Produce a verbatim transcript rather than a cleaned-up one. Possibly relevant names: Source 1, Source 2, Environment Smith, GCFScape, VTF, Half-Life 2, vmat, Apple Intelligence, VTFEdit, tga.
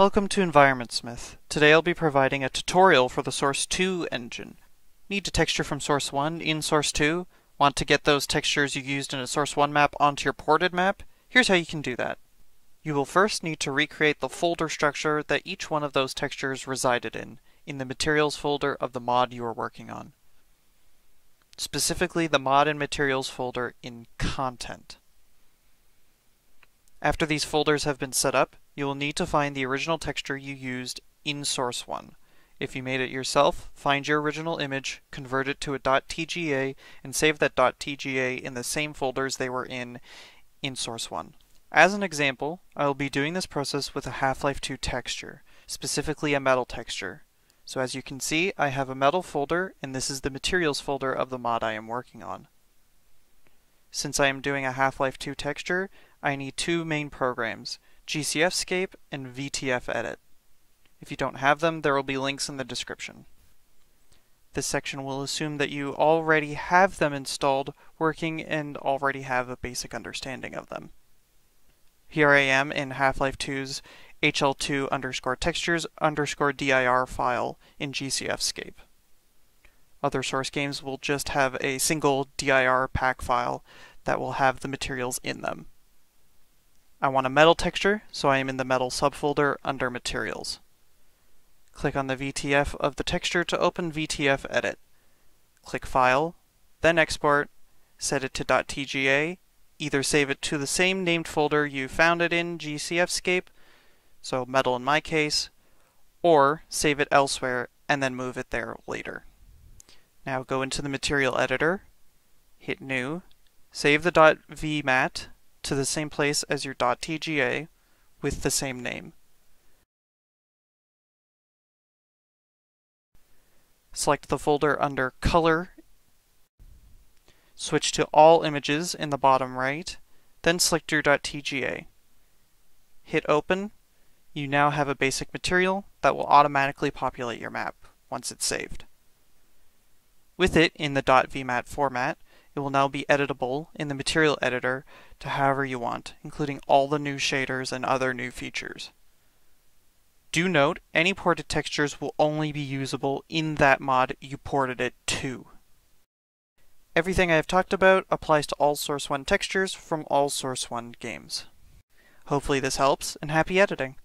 Welcome to Environment Smith. Today I'll be providing a tutorial for the Source two engine. Need a texture from Source one in Source two? Want to get those textures you used in a Source one map onto your ported map? Here's how you can do that. You will first need to recreate the folder structure that each one of those textures resided in, in the materials folder of the mod you are working on. Specifically the mod and materials folder in content. After these folders have been set up, you will need to find the original texture you used in Source one. If you made it yourself, find your original image, convert it to a .tga, and save that .tga in the same folders they were in in Source one. As an example, I will be doing this process with a Half-Life two texture, specifically a metal texture. So as you can see, I have a metal folder, and this is the materials folder of the mod I am working on. Since I am doing a Half-Life two texture, I need two main programs, GCFScape and VTFEdit. If you don't have them, there will be links in the description. This section will assume that you already have them installed, working, and already have a basic understanding of them. Here I am in Half-Life two's H L two underscore textures underscore dir file in GCFScape. Other Source games will just have a single dir pack file that will have the materials in them. I want a metal texture, so I am in the metal subfolder under materials. Click on the V T F of the texture to open VTFEdit. Click File, then Export, set it to .tga, either save it to the same named folder you found it in, GCFScape, so metal in my case, or save it elsewhere and then move it there later. Now go into the material editor, hit New, save the .vmat to the same place as your .tga with the same name. Select the folder under Color, switch to All Images in the bottom right, then select your .tga. Hit Open. You now have a basic material that will automatically populate your map once it's saved. With it in the .vmat format, it will now be editable in the material editor to however you want, including all the new shaders and other new features. Do note, any ported textures will only be usable in that mod you ported it to. Everything I have talked about applies to all Source one textures from all Source one games. Hopefully this helps, and happy editing!